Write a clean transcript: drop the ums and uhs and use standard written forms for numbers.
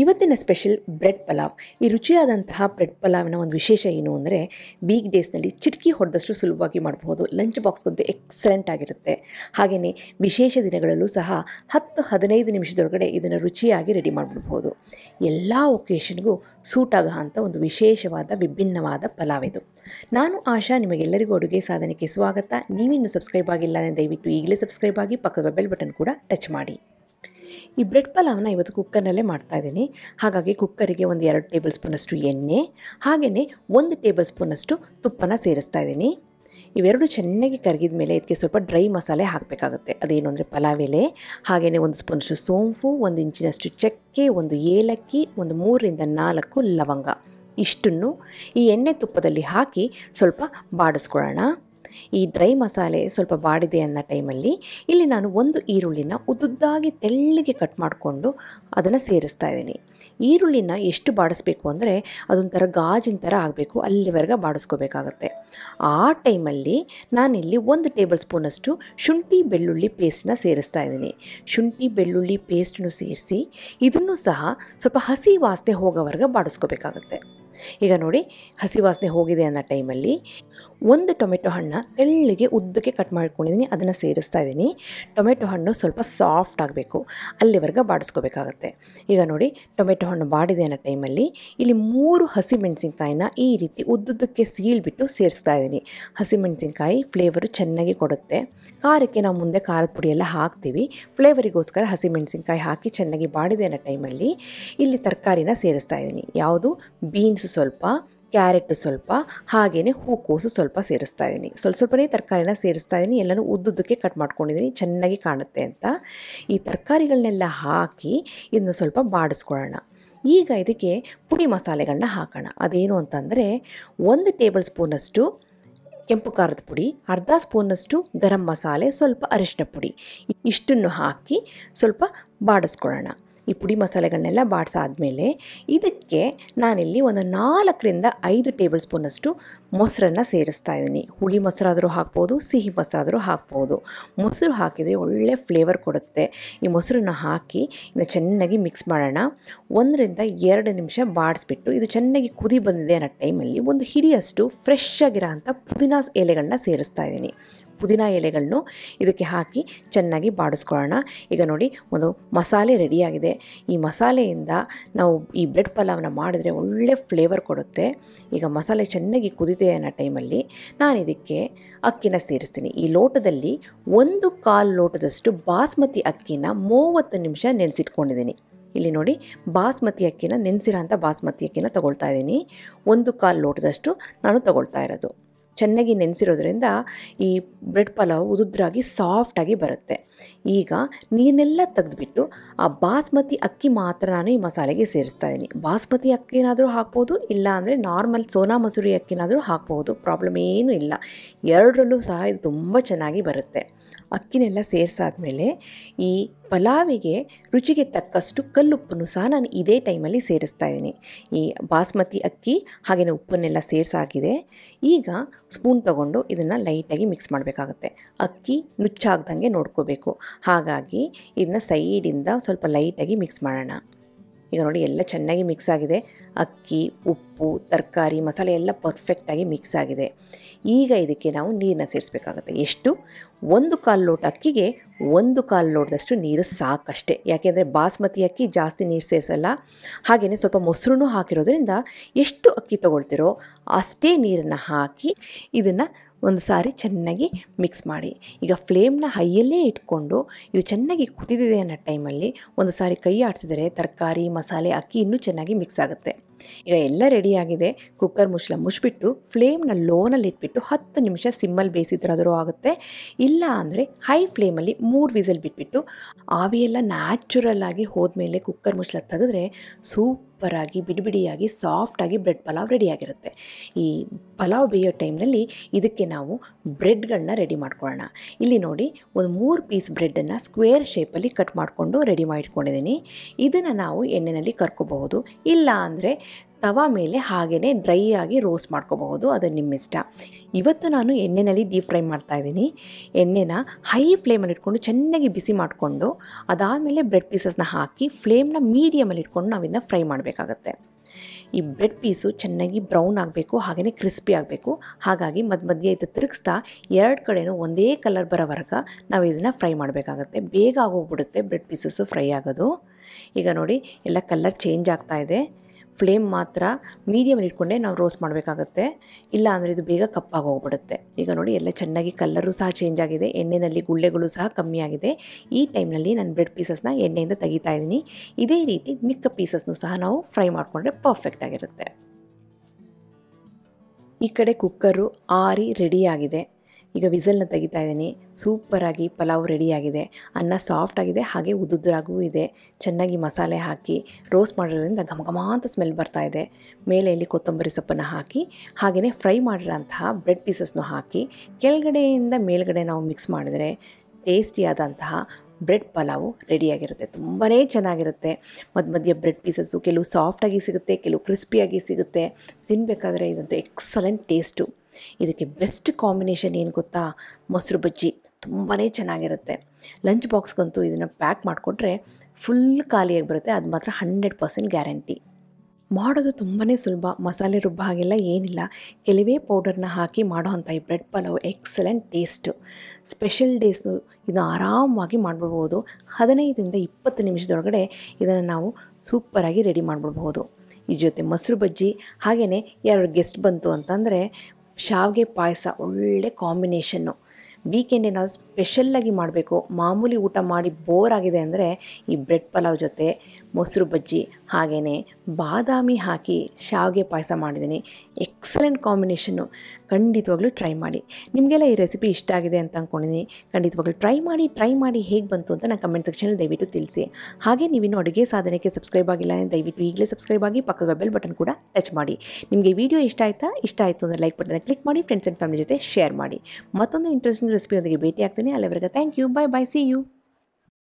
ಇವತ್ತಿನ special bread pulao. ಈ ರುಚಿಯಾದಂತಹ bread ಪಲಾವ್ನ ಒಂದು ವಿಶೇಷ ಏನು ಅಂದರೆ, ವೀಕ್ ಡೇಸ್ನಲ್ಲಿ ಚಿಟಕಿ ಹೊಡೆದಷ್ಟು ಸುಲಭವಾಗಿ ಮಾಡಬಹುದು। ಲಂಚ್ ಬಾಕ್ಸ್ಗಂತೂ ಎಕ್ಸಲೆಂಟ್ ಆಗಿರುತ್ತೆ। ಹಾಗೆಯೇ ವಿಶೇಷ ದಿನಗಳಲ್ಲೂ ಸಹ 10-15 ನಿಮಿಷದೊಳಗಡೆ ಇದನ್ನು ರುಚಿಯಾಗಿ ರೆಡಿ ಮಾಡಿಬಿಡ್ಬೋದು। ಎಲ್ಲ ಒಕೇಶನ್ಗೂ ಸೂಟ್ ಆಗೋ ಅಂಥ ಒಂದು ವಿಶೇಷವಾದ ವಿಭಿನ್ನವಾದ ಪಲಾವ್ ಇದು। ನಾನು ಆಶಾ, ನಿಮಗೆಲ್ಲರಿಗೂ ಅಡುಗೆ ಸಾಧನೆಗೆ ಸ್ವಾಗತ। ನೀವಿನ್ನೂ ಸಬ್ಸ್ಕ್ರೈಬ್ ಆಗಿಲ್ಲ ಅಂದರೆ ದಯವಿಟ್ಟು ಈಗಲೇ ಸಬ್ಸ್ಕ್ರೈಬ್ ಆಗಿ ಪಕ್ಕದ ಬೆಲ್ ಬಟನ್ ಕೂಡ ಟಚ್ ಮಾಡಿ। ಈ ಬ್ರೆಡ್ ಪಲಾವ್ನ ಇವತ್ತು ಕುಕ್ಕರ್ನಲ್ಲೇ ಮಾಡ್ತಾಯಿದ್ದೀನಿ, ಹಾಗಾಗಿ ಕುಕ್ಕರಿಗೆ ಒಂದು 2 ಟೇಬಲ್ ಸ್ಪೂನಷ್ಟು ಎಣ್ಣೆ ಹಾಗೆಯೇ 1 ಟೇಬಲ್ ಸ್ಪೂನಷ್ಟು ತುಪ್ಪನ ಸೇರಿಸ್ತಾ ಇದ್ದೀನಿ। ಇವೆರಡು ಚೆನ್ನಾಗಿ ಕರಗಿದ ಮೇಲೆ ಇದಕ್ಕೆ ಸ್ವಲ್ಪ ಡ್ರೈ ಮಸಾಲೆ ಹಾಕಬೇಕಾಗುತ್ತೆ। ಅದೇನು ಅಂದರೆ ಪಲಾವ್ ಎಲೆ ಹಾಗೆಯೇ 1 ಸ್ಪೂನಷ್ಟು ಸೋಂಪು, 1 ಇಂಚಿನಷ್ಟು ಚಕ್ಕೆ, 1 ಏಲಕ್ಕಿ, ಒಂದು 3-4 ಲವಂಗ ಇಷ್ಟನ್ನು ಈ ಎಣ್ಣೆ ತುಪ್ಪದಲ್ಲಿ ಹಾಕಿ ಸ್ವಲ್ಪ ಬಾಡಿಸ್ಕೊಳ್ಳೋಣ। ಈ ಡ್ರೈ ಮಸಾಲೆ ಸ್ವಲ್ಪ ಬಾಡಿದೆ ಅನ್ನೋ ಟೈಮಲ್ಲಿ ಇಲ್ಲಿ ನಾನು 1 ಈರುಳ್ಳಿನ ಉದ್ದುದ್ದಾಗಿ ತೆಳ್ಳಗೆ ಕಟ್ ಮಾಡಿಕೊಂಡು ಅದನ್ನು ಸೇರಿಸ್ತಾ ಇದ್ದೀನಿ। ಈರುಳ್ಳಿನ ಎಷ್ಟು ಬಾಡಿಸ್ಬೇಕು ಅಂದರೆ ಅದೊಂಥರ ಗಾಜಿನ ಥರ ಆಗಬೇಕು, ಅಲ್ಲಿವರೆಗೆ ಬಾಡಿಸ್ಕೋಬೇಕಾಗತ್ತೆ। ಆ ಟೈಮಲ್ಲಿ ನಾನಿಲ್ಲಿ 1 ಟೇಬಲ್ ಸ್ಪೂನಷ್ಟು ಶುಂಠಿ ಬೆಳ್ಳುಳ್ಳಿ ಪೇಸ್ಟನ್ನ ಸೇರಿಸ್ತಾ ಇದ್ದೀನಿ। ಶುಂಠಿ ಬೆಳ್ಳುಳ್ಳಿ ಪೇಸ್ಟನ್ನು ಸೇರಿಸಿ ಇದನ್ನು ಸಹ ಸ್ವಲ್ಪ ಹಸಿ ವಾಸನೆ ಹೋಗೋವರೆಗೆ ಬಾಡಿಸ್ಕೋಬೇಕಾಗತ್ತೆ। ಈಗ ನೋಡಿ, ಹಸಿ ವಾಸನೆ ಹೋಗಿದೆ ಅನ್ನೋ ಟೈಮಲ್ಲಿ 1 ಟೊಮೆಟೊ ಹಣ್ಣು ತೆಳ್ಳಗೆ ಉದ್ದಕ್ಕೆ ಕಟ್ ಮಾಡ್ಕೊಂಡಿದ್ದೀನಿ, ಅದನ್ನು ಸೇರಿಸ್ತಾ ಇದ್ದೀನಿ। ಟೊಮೆಟೊ ಹಣ್ಣು ಸ್ವಲ್ಪ ಸಾಫ್ಟ್ ಆಗಬೇಕು, ಅಲ್ಲಿವರೆಗೆ ಬಾಡಿಸ್ಕೋಬೇಕಾಗತ್ತೆ। ಈಗ ನೋಡಿ, ಟೊಮೆಟೊ ಹಣ್ಣು ಬಾಡಿದೆ ಅನ್ನೋ ಟೈಮಲ್ಲಿ ಇಲ್ಲಿ 3 ಹಸಿಮೆಣಸಿನ್ಕಾಯಿನ ಈ ರೀತಿ ಉದ್ದುದ್ದಕ್ಕೆ ಸೀಳ್ಬಿಟ್ಟು ಸೇರಿಸ್ತಾ ಇದ್ದೀನಿ। ಹಸಿಮೆಣಸಿನ್ಕಾಯಿ ಫ್ಲೇವರು ಚೆನ್ನಾಗಿ ಕೊಡುತ್ತೆ। ಖಾರಕ್ಕೆ ನಾವು ಮುಂದೆ ಖಾರದ ಪುಡಿಯೆಲ್ಲ ಹಾಕ್ತೀವಿ, ಫ್ಲೇವರಿಗೋಸ್ಕರ ಹಸಿಮೆಣಸಿನ್ಕಾಯಿ ಹಾಕಿ ಚೆನ್ನಾಗಿ ಬಾಡಿದೆ ಅನ್ನೋ ಟೈಮಲ್ಲಿ ಇಲ್ಲಿ ತರಕಾರಿನ ಸೇರಿಸ್ತಾ ಇದ್ದೀನಿ। ಯಾವುದು ಬೀನ್ಸು ಸ್ವಲ್ಪ, ಕ್ಯಾರೆಟ್ ಸ್ವಲ್ಪ, ಹಾಗೆಯೇ ಹೂಕೋಸು ಸ್ವಲ್ಪ ಸೇರಿಸ್ತಾ ಇದ್ದೀನಿ। ಸ್ವಲ್ಪನೇ ತರಕಾರಿನ ಸೇರಿಸ್ತಾ ಇದ್ದೀನಿ, ಎಲ್ಲನೂ ಉದ್ದುದ್ದಕ್ಕೆ ಕಟ್ ಮಾಡ್ಕೊಂಡಿದ್ದೀನಿ ಚೆನ್ನಾಗಿ ಕಾಣುತ್ತೆ ಅಂತ। ಈ ತರಕಾರಿಗಳನ್ನೆಲ್ಲ ಹಾಕಿ ಇದನ್ನು ಸ್ವಲ್ಪ ಬಾಡಿಸ್ಕೊಳ್ಳೋಣ। ಈಗ ಇದಕ್ಕೆ ಪುಡಿ ಮಸಾಲೆಗಳನ್ನ ಹಾಕೋಣ। ಅದೇನು ಅಂತಂದರೆ 1 ಟೇಬಲ್ ಸ್ಪೂನಷ್ಟು ಕೆಂಪು ಖಾರದ ಪುಡಿ, 1/2 ಸ್ಪೂನಷ್ಟು ಗರಂ ಮಸಾಲೆ, ಸ್ವಲ್ಪ ಅರಿಶಿನ ಪುಡಿ ಇಷ್ಟನ್ನು ಹಾಕಿ ಸ್ವಲ್ಪ ಬಾಡಿಸ್ಕೊಳ್ಳೋಣ। ಈ ಪುಡಿ ಮಸಾಲೆಗಳನ್ನೆಲ್ಲ ಬಾಡಿಸಾದ್ಮೇಲೆ ಇದಕ್ಕೆ ನಾನಿಲ್ಲಿ ಒಂದು 4-5 ಟೇಬಲ್ ಸ್ಪೂನಷ್ಟು ಮೊಸರನ್ನು ಸೇರಿಸ್ತಾ ಇದ್ದೀನಿ। ಹುಳಿ ಮೊಸರಾದರೂ ಹಾಕ್ಬೋದು, ಸಿಹಿ ಮೊಸರಾದರೂ ಹಾಕ್ಬೋದು। ಮೊಸರು ಹಾಕಿದರೆ ಒಳ್ಳೆ ಫ್ಲೇವರ್ ಕೊಡುತ್ತೆ। ಈ ಮೊಸರನ್ನು ಹಾಕಿ ಇದನ್ನು ಚೆನ್ನಾಗಿ ಮಿಕ್ಸ್ ಮಾಡೋಣ। 1-2 ನಿಮಿಷ ಬಾಡಿಸ್ಬಿಟ್ಟು ಇದು ಚೆನ್ನಾಗಿ ಕುದಿ ಬಂದಿದೆ ಅನ್ನೋ ಟೈಮಲ್ಲಿ 1 ಹಿಡಿಯಷ್ಟು ಫ್ರೆಶ್ ಆಗಿರೋ ಅಂಥ ಪುದೀನಾ ಎಲೆಗಳನ್ನ ಸೇರಿಸ್ತಾ ಇದ್ದೀನಿ। ಪುದೀನಾ ಎಲೆಗಳನ್ನು ಇದಕ್ಕೆ ಹಾಕಿ ಚೆನ್ನಾಗಿ ಬಾಡಿಸ್ಕೊಳ್ಳೋಣ। ಈಗ ನೋಡಿ, ಒಂದು ಮಸಾಲೆ ರೆಡಿಯಾಗಿದೆ। ಈ ಮಸಾಲೆಯಿಂದ ನಾವು ಈ ಬ್ರೆಡ್ ಪಲಾವ್ನ ಮಾಡಿದರೆ ಒಳ್ಳೆ ಫ್ಲೇವರ್ ಕೊಡುತ್ತೆ। ಈಗ ಮಸಾಲೆ ಚೆನ್ನಾಗಿ ಕುದಿದೆ ಅನ್ನೋ ಟೈಮಲ್ಲಿ ನಾನು ಇದಕ್ಕೆ ಅಕ್ಕಿನ ಸೇರಿಸ್ತೀನಿ। ಈ ಲೋಟದಲ್ಲಿ 1/4 ಲೋಟದಷ್ಟು ಬಾಸ್ಮತಿ ಅಕ್ಕಿನ 30 ನಿಮಿಷ ನೆನೆಸಿಟ್ಕೊಂಡಿದ್ದೀನಿ। ಇಲ್ಲಿ ನೋಡಿ, ಬಾಸ್ಮತಿ ಅಕ್ಕಿನ ನೆನೆಸಿರೋಂಥ ಬಾಸ್ಮತಿ ಅಕ್ಕಿನ ತೊಗೊಳ್ತಾ ಇದ್ದೀನಿ। 1/4 ಲೋಟದಷ್ಟು ನಾನು ತೊಗೊಳ್ತಾ ಇರೋದು। ಚೆನ್ನಾಗಿ ನೆನೆಸಿರೋದ್ರಿಂದ ಈ ಬ್ರೆಡ್ ಪಲಾವ್ ಉದುದ್ರಾಗಿ ಸಾಫ್ಟಾಗಿ ಬರುತ್ತೆ। ಈಗ ನೀರನ್ನೆಲ್ಲ ತೆಗೆದುಬಿಟ್ಟು ಆ ಬಾಸ್ಮತಿ ಅಕ್ಕಿ ಮಾತ್ರ ನಾನು ಈ ಮಸಾಲೆಗೆ ಸೇರಿಸ್ತಾ ಇದ್ದೀನಿ। ಬಾಸ್ಮತಿ ಅಕ್ಕಿನಾದರೂ ಹಾಕ್ಬೋದು, ಇಲ್ಲ ಅಂದರೆ ನಾರ್ಮಲ್ ಸೋನಾ ಮಸೂರಿ ಅಕ್ಕಿನಾದರೂ ಹಾಕ್ಬೋದು, ಪ್ರಾಬ್ಲಮ್ ಏನೂ ಇಲ್ಲ। ಎರಡರಲ್ಲೂ ಸಹ ಇದು ತುಂಬ ಚೆನ್ನಾಗಿ ಬರುತ್ತೆ। ಅಕ್ಕಿನೆಲ್ಲ ಸೇರಿಸಾದ್ಮೇಲೆ ಈ ಪಲಾವಿಗೆ ರುಚಿಗೆ ತಕ್ಕಷ್ಟು ಕಲ್ಲುಪ್ಪನ್ನು ಸಹ ನಾನು ಇದೇ ಟೈಮಲ್ಲಿ ಸೇರಿಸ್ತಾ ಇದ್ದೀನಿ। ಈ ಬಾಸ್ಮತಿ ಅಕ್ಕಿ ಹಾಗೆಯೇ ಉಪ್ಪನ್ನೆಲ್ಲ ಸೇರಿಸಾಗಿದೆ। ಈಗ ಸ್ಪೂನ್ ತೊಗೊಂಡು ಇದನ್ನು ಲೈಟಾಗಿ ಮಿಕ್ಸ್ ಮಾಡಬೇಕಾಗುತ್ತೆ। ಅಕ್ಕಿ ನುಚ್ಚಾಗ್ದಂಗೆ ನೋಡ್ಕೋಬೇಕು, ಹಾಗಾಗಿ ಇದನ್ನ ಸೈಡಿಂದ ಸ್ವಲ್ಪ ಲೈಟಾಗಿ ಮಿಕ್ಸ್ ಮಾಡೋಣ। ಈಗ ನೋಡಿ, ಎಲ್ಲ ಚೆನ್ನಾಗಿ ಮಿಕ್ಸ್ ಆಗಿದೆ. ಅಕ್ಕಿ, ಉಪ್ಪು, ತರಕಾರಿ, ಮಸಾಲೆ ಎಲ್ಲ ಪರ್ಫೆಕ್ಟಾಗಿ ಮಿಕ್ಸ್ ಆಗಿದೆ। ಈಗ ಇದಕ್ಕೆ ನಾವು ನೀರನ್ನ ಸೇರಿಸಬೇಕಾಗುತ್ತೆ। ಎಷ್ಟು? 1/4 ಲೋಟ ಅಕ್ಕಿಗೆ 1/4 ಲೋಟದಷ್ಟು ನೀರು ಸಾಕಷ್ಟೇ, ಯಾಕೆಂದರೆ ಬಾಸ್ಮತಿ ಅಕ್ಕಿ ಜಾಸ್ತಿ ನೀರು ಸೇರಿಸಲ್ಲ, ಹಾಗೆಯೇ ಸ್ವಲ್ಪ ಮೊಸರು ಹಾಕಿರೋದ್ರಿಂದ ಎಷ್ಟು ಅಕ್ಕಿ ತೊಗೊಳ್ತಿರೋ ಅಷ್ಟೇ ನೀರನ್ನು ಹಾಕಿ ಇದನ್ನು ಒಂದು ಸಾರಿ ಚೆನ್ನಾಗಿ ಮಿಕ್ಸ್ ಮಾಡಿ. ಈಗ ಫ್ಲೇಮ್ನ ಹೈಯಲ್ಲೇ ಇಟ್ಕೊಂಡು ಇದು ಚೆನ್ನಾಗಿ ಕುದಿದಿದೆ ಅನ್ನೋ ಟೈಮಲ್ಲಿ ಒಂದು ಸಾರಿ ಕೈ ಆಡಿಸಿದರೆ ತರಕಾರಿ, ಮಸಾಲೆ, ಅಕ್ಕಿ ಇನ್ನೂ ಚೆನ್ನಾಗಿ ಮಿಕ್ಸ್ ಆಗುತ್ತೆ। ಈಗ ಎಲ್ಲ ರೆಡಿಯಾಗಿದೆ। ಕುಕ್ಕರ್ ಮುಚ್ಚಳ ಮುಚ್ಚಿಬಿಟ್ಟು ಫ್ಲೇಮ್ನ ಲೋನಲ್ಲಿ ಇಟ್ಬಿಟ್ಟು 10 ನಿಮಿಷ ಸಿಮ್ಮಲ್ಲಿ ಬೇಯಿಸಿದ್ರಾದರೂ ಆಗುತ್ತೆ, ಇಲ್ಲ ಅಂದರೆ ಹೈ ಫ್ಲೇಮಲ್ಲಿ 3 ವಿಸಲ್ ಬಿಟ್ಬಿಟ್ಟು ಆವಿಯೆಲ್ಲ ನ್ಯಾಚುರಲ್ ಆಗಿ ಹೋದ್ಮೇಲೆ ಕುಕ್ಕರ್ ಮುಚ್ಚಳ ತೆಗೆದ್ರೆ ಸೂಪರಾಗಿ ಬಿಡಿಬಿಡಿಯಾಗಿ ಸಾಫ್ಟಾಗಿ ಬ್ರೆಡ್ ಪಲಾವ್ ರೆಡಿಯಾಗಿರುತ್ತೆ। ಈ ಪಲಾವ್ ಬೇಯೋ ಟೈಮ್ನಲ್ಲಿ ಇದಕ್ಕೆ ನಾವು ಬ್ರೆಡ್ಗಳನ್ನ ರೆಡಿ ಮಾಡ್ಕೊಳ್ಳೋಣ। ಇಲ್ಲಿ ನೋಡಿ, ಒಂದು 3 ಪೀಸ್ ಬ್ರೆಡ್ಡನ್ನು ಸ್ಕ್ವೇರ್ ಶೇಪಲ್ಲಿ ಕಟ್ ಮಾಡಿಕೊಂಡು ರೆಡಿ ಮಾಡಿಟ್ಕೊಂಡಿದ್ದೀನಿ। ಇದನ್ನು ನಾವು ಎಣ್ಣೆಯಲ್ಲಿ ಕರ್ಕೋಬಹುದು, ಇಲ್ಲ ಅಂದರೆ ತವಾ ಮೇಲೆ ಹಾಗೇನೇ ಡ್ರೈ ಆಗಿ ರೋಸ್ಟ್ ಮಾಡ್ಕೋಬಹುದು, ಅದು ನಿಮ್ಮ ಇಷ್ಟ. ಇವತ್ತು ನಾನು ಎಣ್ಣೆಯಲ್ಲಿ ಡೀಪ್ ಫ್ರೈ ಮಾಡ್ತಾ ಇದ್ದೀನಿ. ಎಣ್ಣೆನ ಹೈ ಫ್ಲೇಮಲ್ಲಿ ಇಟ್ಕೊಂಡು ಚೆನ್ನಾಗಿ ಬಿಸಿ ಮಾಡಿಕೊಂಡು ಅದಾದಮೇಲೆ ಬ್ರೆಡ್ ಪೀಸಸ್ನ ಹಾಕಿ ಫ್ಲೇಮ್ನ ಮೀಡಿಯಮಲ್ಲಿ ಇಟ್ಕೊಂಡು ನಾವಿದನ್ನ ಫ್ರೈ ಮಾಡಬೇಕಾಗತ್ತೆ. ಈ ಬ್ರೆಡ್ ಪೀಸು ಚೆನ್ನಾಗಿ ಬ್ರೌನ್ ಆಗಬೇಕು, ಹಾಗೆಯೇ ಕ್ರಿಸ್ಪಿ ಆಗಬೇಕು. ಹಾಗಾಗಿ ಮಧ್ಯ ಇದು ತಿರುಗಿಸ್ತಾ ಎರಡು ಕಡೆಯೂ ಒಂದೇ ಕಲರ್ ಬರೋವರೆಗೆ ನಾವು ಇದನ್ನು ಫ್ರೈ ಮಾಡಬೇಕಾಗತ್ತೆ. ಬೇಗ ಆಗೋಗ್ಬಿಡುತ್ತೆ ಬ್ರೆಡ್ ಪೀಸಸ್ಸು ಫ್ರೈ ಆಗೋದು. ಈಗ ನೋಡಿ ಎಲ್ಲ ಕಲರ್ ಚೇಂಜ್ ಆಗ್ತಾ ಇದೆ. ಫ್ಲೇಮ್ ಮಾತ್ರ ಮೀಡಿಯಮಲ್ಲಿ ಇಟ್ಕೊಂಡೆ ನಾವು ರೋಸ್ಟ್ ಮಾಡಬೇಕಾಗತ್ತೆ, ಇಲ್ಲ ಅಂದರೆ ಇದು ಬೇಗ ಕಪ್ಪಾಗಿ ಹೋಗ್ಬಿಡುತ್ತೆ. ಈಗ ನೋಡಿ ಎಲ್ಲ ಚೆನ್ನಾಗಿ ಕಲ್ಲರು ಸಹ ಚೇಂಜ್ ಆಗಿದೆ, ಎಣ್ಣೆಯಲ್ಲಿ ಗುಳ್ಳೆಗಳು ಸಹ ಕಮ್ಮಿ ಆಗಿದೆ. ಈ ಟೈಮ್ನಲ್ಲಿ ನಾನು ಬ್ರೆಡ್ ಪೀಸಸ್ನ ಎಣ್ಣೆಯಿಂದ ತೆಗಿತಾ ಇದ್ದೀನಿ. ಇದೇ ರೀತಿ ಮಿಕ್ಕ ಪೀಸಸ್ನು ಸಹ ನಾವು ಫ್ರೈ ಮಾಡಿಕೊಂಡ್ರೆ ಪರ್ಫೆಕ್ಟ್ ಆಗಿರುತ್ತೆ. ಈ ಕಡೆ ಕುಕ್ಕರು ಆರಿ ರೆಡಿಯಾಗಿದೆ. ಈಗ ವಿಸಲ್ನ ತೆಗಿತಾ ಇದ್ದೀನಿ. ಸೂಪರಾಗಿ ಪಲಾವ್ ರೆಡಿಯಾಗಿದೆ. ಅನ್ನ ಸಾಫ್ಟ್ ಆಗಿದೆ, ಹಾಗೆ ಉದ್ದುದ್ದರಾಗೂ ಇದೆ. ಚೆನ್ನಾಗಿ ಮಸಾಲೆ ಹಾಕಿ ರೋಸ್ಟ್ ಮಾಡಿರೋದ್ರಿಂದ ಘಮ ಘಮ ಅಂತ ಸ್ಮೆಲ್ ಬರ್ತಾ ಇದೆ. ಮೇಲೆ ಇಲ್ಲಿ ಕೊತ್ತಂಬರಿ ಸೊಪ್ಪನ್ನು ಹಾಕಿ ಹಾಗೆಯೇ ಫ್ರೈ ಮಾಡಿರೋಂತಹ ಬ್ರೆಡ್ ಪೀಸಸ್ನು ಹಾಕಿ ಕೆಳಗಡೆಯಿಂದ ಮೇಲ್ಗಡೆ ನಾವು ಮಿಕ್ಸ್ ಮಾಡಿದರೆ ಟೇಸ್ಟಿಯಾದಂತಹ ಬ್ರೆಡ್ ಪಲಾವು ರೆಡಿಯಾಗಿರುತ್ತೆ. ತುಂಬಾ ಚೆನ್ನಾಗಿರುತ್ತೆ. ಮಧ್ಯ ಬ್ರೆಡ್ ಪೀಸಸ್ಸು ಕೆಲವು ಸಾಫ್ಟಾಗಿ ಸಿಗುತ್ತೆ, ಕೆಲವು ಕ್ರಿಸ್ಪಿಯಾಗಿ ಸಿಗುತ್ತೆ. ತಿನ್ನಬೇಕಾದ್ರೆ ಇದಂತೂ ಎಕ್ಸಲೆಂಟ್ ಟೇಸ್ಟು. ಇದಕ್ಕೆ ಬೆಸ್ಟ್ ಕಾಂಬಿನೇಷನ್ ಏನು ಗೊತ್ತಾ? ಮೊಸರು ಬಜ್ಜಿ. ತುಂಬಾ ಚೆನ್ನಾಗಿರುತ್ತೆ. ಲಂಚ್ ಬಾಕ್ಸ್ಗಂತೂ ಇದನ್ನು ಪ್ಯಾಕ್ ಮಾಡಿಕೊಟ್ರೆ ಫುಲ್ ಖಾಲಿಯಾಗಿ ಬರುತ್ತೆ, ಅದು ಮಾತ್ರ 100% ಗ್ಯಾರಂಟಿ. ಮಾಡೋದು ತುಂಬಾ ಸುಲಭ, ಮಸಾಲೆ ರುಬ್ಬ ಹಾಗೆಲ್ಲ ಏನಿಲ್ಲ. ಕೆಲವೇ ಪೌಡರ್ನ ಹಾಕಿ ಮಾಡೋ ಅಂಥ ಈ bread pulao excellent taste. Special ಡೇಸ್ನು ಇದನ್ನು ಆರಾಮಾಗಿ ಮಾಡಿಬಿಡ್ಬೋದು. 15 ರಿಂದ 20 ನಿಮಿಷದೊಳಗಡೆ ಇದನ್ನು ನಾವು ಸೂಪರಾಗಿ ರೆಡಿ ಮಾಡಿಬಿಡ್ಬೋದು. ಈ ಜೊತೆ ಮೊಸರು ಬಜ್ಜಿ, ಹಾಗೆಯೇ ಯಾರು ಗೆಸ್ಟ್ ಬಂತು ಅಂತಂದರೆ ಶಾವಿಗೆ ಪಾಯಸ ಒಳ್ಳೆ ಕಾಂಬಿನೇಷನ್ನು. ವೀಕೆಂಡ್ ಏನಾದರೂ ಸ್ಪೆಷಲ್ಲಾಗಿ ಮಾಡಬೇಕು, ಮಾಮೂಲಿ ಊಟ ಮಾಡಿ ಬೋರ್ ಆಗಿದೆ ಅಂದರೆ ಈ ಬ್ರೆಡ್ ಪಲಾವ್ ಜೊತೆ ಮೊಸರು ಬಜ್ಜಿ ಹಾಗೆಯೇ ಬಾದಾಮಿ ಹಾಕಿ ಶಾವಿಗೆ ಪಾಯಸ ಮಾಡಿದ್ದೀನಿ. Excellent combination. ಖಂಡಿತವಾಗ್ಲೂ ಟ್ರೈ ಮಾಡಿ. ನಿಮಗೆಲ್ಲ ಈ ರೆಸಿಪಿ ಇಷ್ಟ ಆಗಿದೆ ಅಂತ ಅಂದ್ಕೊಂಡಿದ್ದೀನಿ. ಖಂಡಿತವಾಗ್ಲೂ ಟ್ರೈ ಮಾಡಿ ಹೇಗೆ ಬಂತು ಅಂತ ನಾನು ಕಮೆಂಟ್ ಸೆಕ್ಷನಲ್ಲಿ ದಯವಿಟ್ಟು ತಿಳಿಸಿ. ಹಾಗೆ ನೀವಿನ್ನೂ ಅಡುಗೆ ಸಾಧನೆಗೆ ಸಬ್ಸ್ಕ್ರೈಬ್ ಆಗಿಲ್ಲ ಅಂದರೆ ದಯವಿಟ್ಟು ಈಗಲೇ ಸಬ್ಸ್ಕ್ರೈಬ್ ಆಗಿ ಪಕ್ಕದ ಬೆಲ್ ಬಟನ್ ಕೂಡ ಟಚ್ ಮಾಡಿ. ನಿಮಗೆ ವಿಡಿಯೋ ಇಷ್ಟ ಆಯಿತು ಅಂದರೆ ಲೈಕ್ ಬಟನ್ನ ಕ್ಲಿಕ್ ಮಾಡಿ, ಫ್ರೆಂಡ್ಸ್ ಆ್ಯಂಡ್ ಫ್ಯಾಮಿಲಿ ಜೊತೆ ಶೇರ್ ಮಾಡಿ. ಮತ್ತೊಂದು ಇಂಟ್ರೆಸ್ಟಿಂಗ್ ರೆಸಿಪಿಯೊಂದಿಗೆ ಭೇಟಿ ಆಗ್ತೀನಿ. ಅಲ್ಲಿವರೆಗೆ thank you, bye, see you.